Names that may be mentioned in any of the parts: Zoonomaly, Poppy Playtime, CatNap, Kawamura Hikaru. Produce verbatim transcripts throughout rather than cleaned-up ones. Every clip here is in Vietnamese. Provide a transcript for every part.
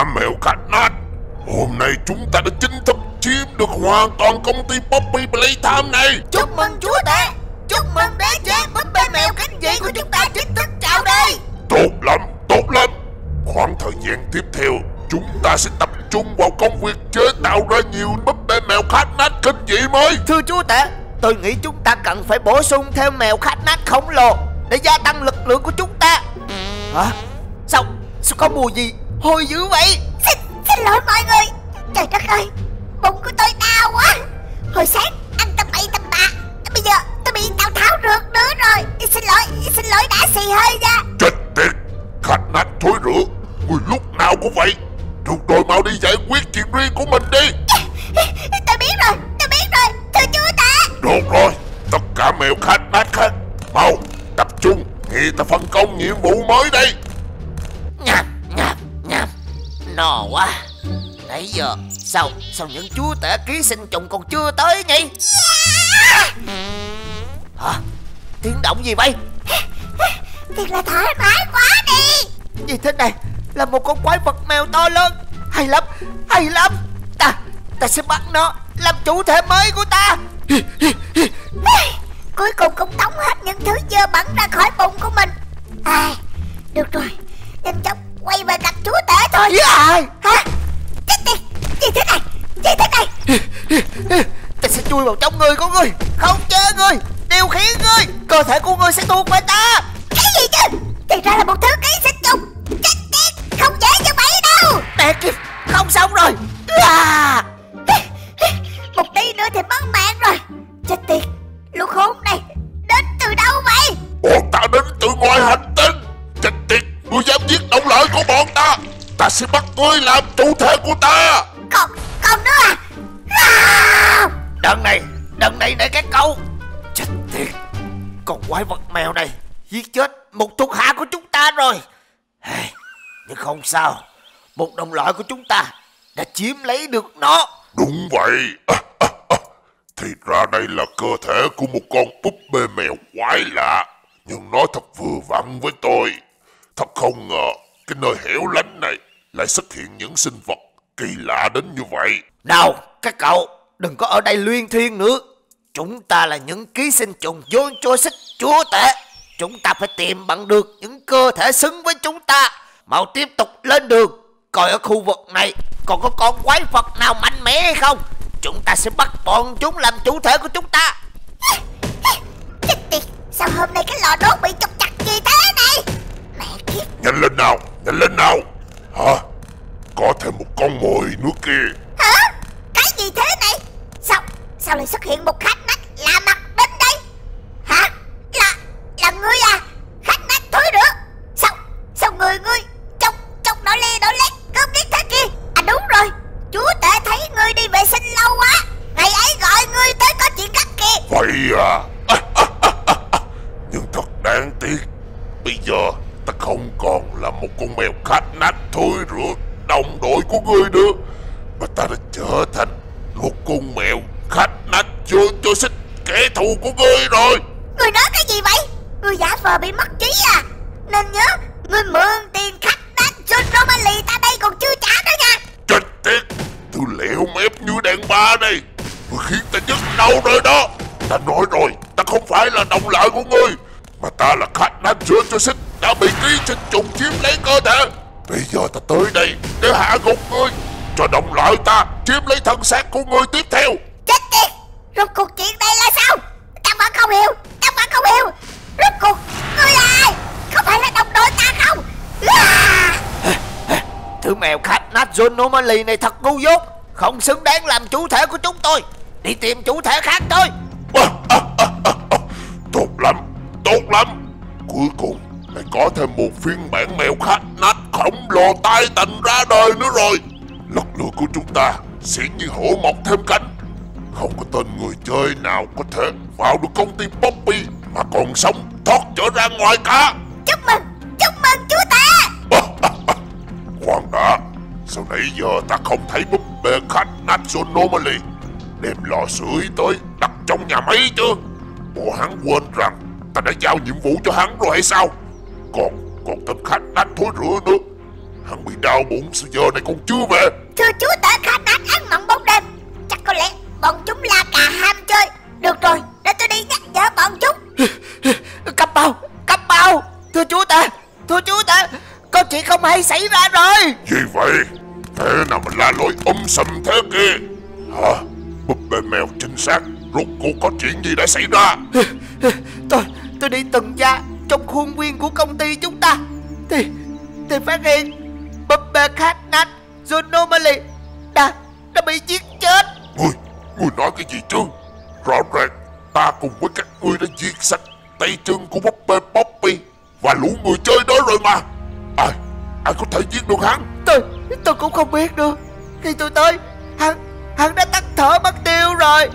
cả mèo CatNap. Hôm nay chúng ta đã chính thức chiếm được hoàn toàn công ty Poppy Playtime này. Chúc mừng chúa ta, chúc mừng đế chế búp bê mèo kinh dị của chúng ta chính thức chào đời. Tốt lắm, tốt lắm. Khoảng thời gian tiếp theo, chúng ta sẽ tập trung vào công việc chế tạo ra nhiều búp bê mèo CatNap kinh dị mới. Thưa chúa tể, tôi nghĩ chúng ta cần phải bổ sung thêm mèo CatNap khổng lồ để gia tăng lực lượng của chúng ta. Hả? Sao? Sao có mùi gì hôi dữ vậy? Xin, xin lỗi mọi người. Trời đất ơi, bụng của tôi đau quá. Hồi sáng ăn tầm bậy tầm bạ, bây giờ tôi bị tào tháo rượt nữa rồi. Xin lỗi, xin lỗi đã xì hơi ra. Chết tiệt, CatNap thối rữa. Người lúc nào cũng vậy. Được rồi, mau đi giải quyết chuyện riêng của mình đi. Tôi biết rồi, tôi biết rồi, thưa chúa ta. Được rồi, tất cả mèo CatNap khác, mau tập trung, nghe ta phân công nhiệm vụ mới đây. Nhạp, nhạp, nhạp. No quá. Nãy giờ sao sao những chú tể ký sinh trùng còn chưa tới nhỉ? Yeah. Hả? Tiếng động gì vậy? Thiệt là thoải mái quá đi. Gì thế này? Là một con quái vật mèo to lớn. Hay lắm, hay lắm. Ta, ta sẽ bắt nó làm chủ thể mới của ta. Cuối cùng cũng tống hết những thứ dơ bẩn ra khỏi bụng của mình. À, được rồi, nhanh chóng quay về gặp chúa tể thôi. Yeah. Hả? Chết tiệt, gì thế này, gì thế này? Ta sẽ chui vào trong người của ngươi, không chế ngươi, điều khiển ngươi. Cơ thể của ngươi sẽ thuộc về ta. Cái gì chứ? Thì ra là một thứ ký sinh trùng. Chết tiệt, không dễ như vậy đâu. Mẹ kìa, không xong rồi. À. Một tí nữa thì mất mạng rồi. Chết tiệt, lũ khốn này đến từ đâu vậy? Bọn ta đến từ ngoài hành tinh. Chết tiệt, ngươi dám giết đồng loại của bọn ta, ta sẽ bắt ngươi làm chủ thể của ta. Còn, còn nữa à? À. Đằng này, đằng này để cái câu. Chết tiệt, con quái vật mèo này giết chết một thuộc hạ của chúng ta rồi. Hey, nhưng không sao, một đồng loại của chúng ta đã chiếm lấy được nó. Đúng vậy. Thì ra đây là cơ thể của một con búp bê mèo quái lạ, nhưng nó thật vừa vặn với tôi. Thật không ngờ cái nơi hẻo lánh này lại xuất hiện những sinh vật kỳ lạ đến như vậy. Nào các cậu, đừng có ở đây luyên thuyên nữa. Chúng ta là những ký sinh trùng vô cho xích chúa tể. Chúng ta phải tìm bằng được những cơ thể xứng với chúng ta. Mau tiếp tục lên đường, coi ở khu vực này còn có con quái vật nào mạnh mẽ hay không. Chúng ta sẽ bắt bọn chúng làm chủ thể của chúng ta. Chết tiệt, sao hôm nay cái lò đốt bị trục chặt gì thế này? Mẹ kiếp. Nhanh lên nào, nhanh lên nào. Hả? Có thêm một con mồi nữa kìa. Hả? Cái gì thế này? Sao, sao lại xuất hiện một CatNap lạ mặt đến đây? Hả? Là, là ngươi à? CatNap thối rữa. Sao, sao người ngươi trông, trông đỏ le đỏ lét, cơm điếc thế kia? À đúng rồi, chúa tể thấy ngươi đi vệ sinh lâu quá, ngày ấy gọi ngươi tới có chuyện gấp kìa. Vậy à? À, à, à, à, à. Nhưng thật đáng tiếc, bây giờ ta không còn là một con mèo CatNap thối rữa đồng đội của ngươi nữa, mà ta đã trở thành một con mèo CatNap vô cho xích kẻ thù của ngươi rồi. Ngươi nói cái gì vậy? Ngươi giả vờ bị mất trí à? Nên nhớ, ngươi mượn tiền CatNap Zoonomaly ta đây còn chưa trả nữa nha. Chết tiệt, tôi lẹo mép như đàn bà này, ngươi khiến ta nhức đầu rồi đó. Ta nói rồi, ta không phải là đồng loại của ngươi, mà ta là CatNap vô cho xích đã bị ký sinh trùng chiếm lấy cơ thể. Bây giờ ta tới đây để hạ gục ngươi, cho đồng loại ta chiếm lấy thân xác của ngươi tiếp theo. Chết tiệt, rốt cuộc chuyện đây là sao? Ta vẫn không hiểu, ta vẫn không hiểu. Rốt cuộc ngươi là ai? Không phải là đồng đội ta không? À. Thứ mèo CatNap Zoonomaly này thật ngu dốt, không xứng đáng làm chủ thể của chúng tôi. Đi tìm chủ thể khác thôi. À, à, à, à, à. Tốt lắm, tốt lắm. Cuối cùng lại có thêm một phiên bản mèo CatNap khổng lồ tai tành ra đời nữa rồi. Lực lượng của chúng ta sẽ như hổ mọc thêm cánh. Không có tên người chơi nào có thể vào được công ty Poppy mà còn sống thoát trở ra ngoài cả. Chúc mừng, chúc mừng chú ta. À, à, à. Khoan đã, sao nãy giờ ta không thấy búp bê CatNap Zoonomaly? Đem lò sưởi tới đặt trong nhà máy chứ? Bộ hắn quên rằng ta đã giao nhiệm vụ cho hắn rồi hay sao? Còn, còn tên CatNap thối rữa nữa, hắn bị đau bụng, sao giờ này con chưa về? Thưa chúa tể CatNap ăn mặn bóng đêm, chắc có lẽ bọn chúng la cà ham chơi. Được rồi, để tôi đi nhắc nhở bọn chúng. Cấp bao, cấp bao. Thưa chúa tể, thưa chúa tể, có chuyện không hay xảy ra rồi. Gì vậy? Thế nào mà la lối um sùm thế kia? Hả? Búp bê mèo chính xác, rốt cuộc có chuyện gì đã xảy ra? Tôi, tôi đi tuần tra trong khuôn viên của công ty chúng ta thì thì phát hiện búp bê CatNap Zoonomaly đã đã bị giết chết. Ngươi, ngươi nói cái gì chứ? Rõ ràng ta cùng với các ngươi đã giết sạch tay chân của búp bê Poppy và lũ người chơi đó rồi mà. Ai, ai có thể giết được hắn? Tôi, tôi cũng không biết nữa. Khi tôi tới, hắn, hắn đã tắt thở mất tiêu rồi.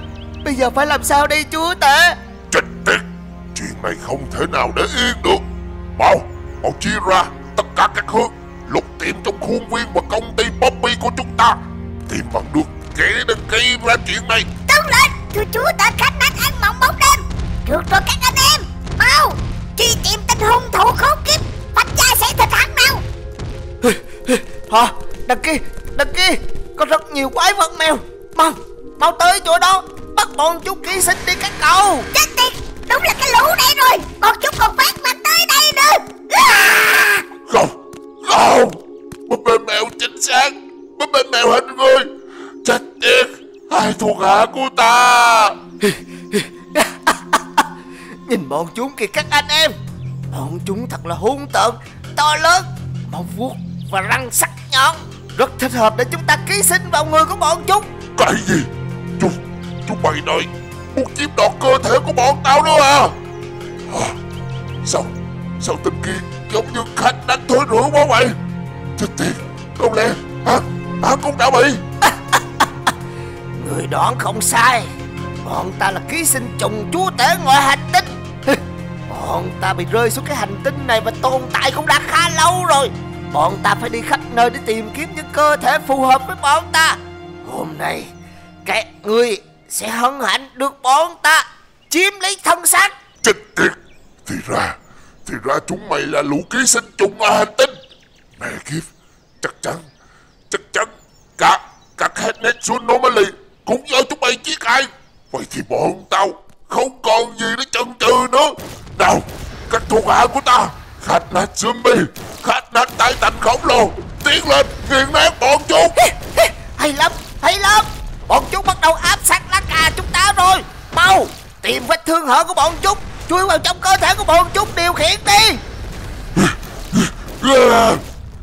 Bây giờ phải làm sao đây chúa tể? Chết tiệt, chuyện này không thể nào để yên được. Mau, mau chia ra tất cả các hướng, lục tìm trong khuôn viên và công ty Poppy của chúng ta. Tìm bằng được kẻ đã gây ra chuyện này. Đúng lên, thưa chúa tể CatNap ăn mộng bóng đêm. Được rồi các anh em, mau truy tìm tên hung thủ khốn kiếp. Hả? Đằng kia, đằng kia có rất nhiều quái vật mèo. Mau, mau tới chỗ đó, bắt bọn chúng ký sinh đi các cậu. Chết tiệt, đúng là cái lũ này rồi. Bọn chúng còn phát mà tới đây nữa. À! Không, không, búp bê mèo chính xác, búp bê mèo hình người. Chết tiệt, hai thuộc hạ của ta. Nhìn bọn chúng kìa các anh em. Bọn chúng thật là hung tợn, to lớn, móng vuốt và răng sắc nhọn, rất thích hợp để chúng ta ký sinh vào người của bọn chúng. Cái gì? Chúng, chúng mày nói muốn chiếm đoạt cơ thể của bọn tao nữa à? À, sao, sao tên kia giống như khách đánh thối rửa quá vậy? Chết tiệt, không lẽ hả, hả cũng đã bị? Người đoán không sai, bọn ta là ký sinh trùng chúa tể ngoài hành tinh. Bọn ta bị rơi xuống cái hành tinh này và tồn tại cũng đã khá lâu rồi. Bọn ta phải đi khắp nơi để tìm kiếm những cơ thể phù hợp với bọn ta. Hôm nay các ngươi sẽ hân hạnh được bọn ta chiếm lấy thân xác. Chết tiệt, thì ra Thì ra chúng mày là lũ ký sinh trùng ngoài hành tinh. Mẹ kiếp, chắc chắn Chắc chắn Cả Cả CatNap Zoonomaly cũng do chúng mày giết ai. Vậy thì bọn tao không còn gì để chần chừ nữa. Nào, các thuộc hạ của ta, CatNap Zombie, CatNap Tái Thành Khổng Lồ, tiến lên nghiền nát bọn chúng. Hay lắm, hay lắm. Bọn chúng bắt đầu áp sát lá cà chúng ta rồi. Mau tìm vết thương hở của bọn chúng, chui vào trong cơ thể của bọn chúng, điều khiển đi.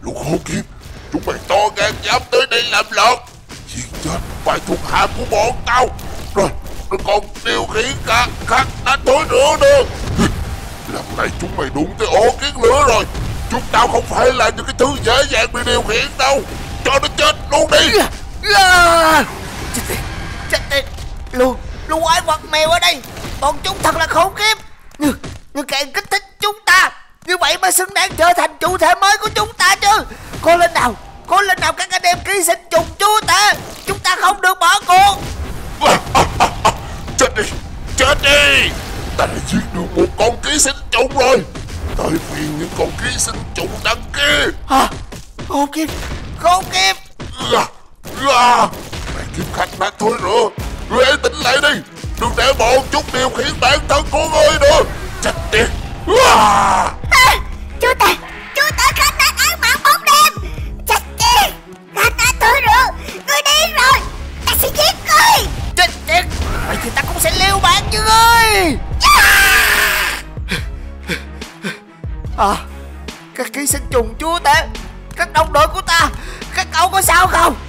Lũ khốn kiếp, chúng mày to gan dám tới đây làm loạn, giết chết vài thuộc hạ của bọn tao. Rồi, rồi còn điều khiển cả CatNap Thối Rữa nữa. Lần này chúng mày đụng tới ổ kiến lửa rồi. Chúng tao không phải là những cái thứ dễ dàng bị điều khiển đâu. Cho nó chết luôn đi. Chết tiệt, chết tiệt. Luôn, luôn quái vật mèo ở đây. Bọn chúng thật là khốn kiếp. Nhưng, nhưng càng kích thích chúng ta, như vậy mới xứng đáng trở thành chủ thể mới của chúng ta chứ. Cố lên nào, cố lên nào các anh em ký sinh trùng chúa tể. Chúng ta không được bỏ cuộc. À, à, à, à. Chết đi, chết đi. Ta đã giết được một con ký sinh trùng rồi, tới phiên những con ký sinh trùng đằng kia. Hả? Khốn kiếp, khốn kiếp. à, à. Mày kiếm CatNap Thối Rữa, ngươi hãy tỉnh lại đi, đừng để bọn chúng điều khiển bản thân của ngươi nữa. Chết tiệt. à. À, chúa tể, chúa tể CatNap ăn mặn bóng đêm. Chết tiệt, CatNap Thối Rữa, ngươi điên rồi, ta sẽ giết ngươi. Chết tiệt, vậy thì ta cũng sẽ liều mạng với ngươi. À, các ký sinh trùng chúa tể, các đồng đội của ta, các cậu có sao không?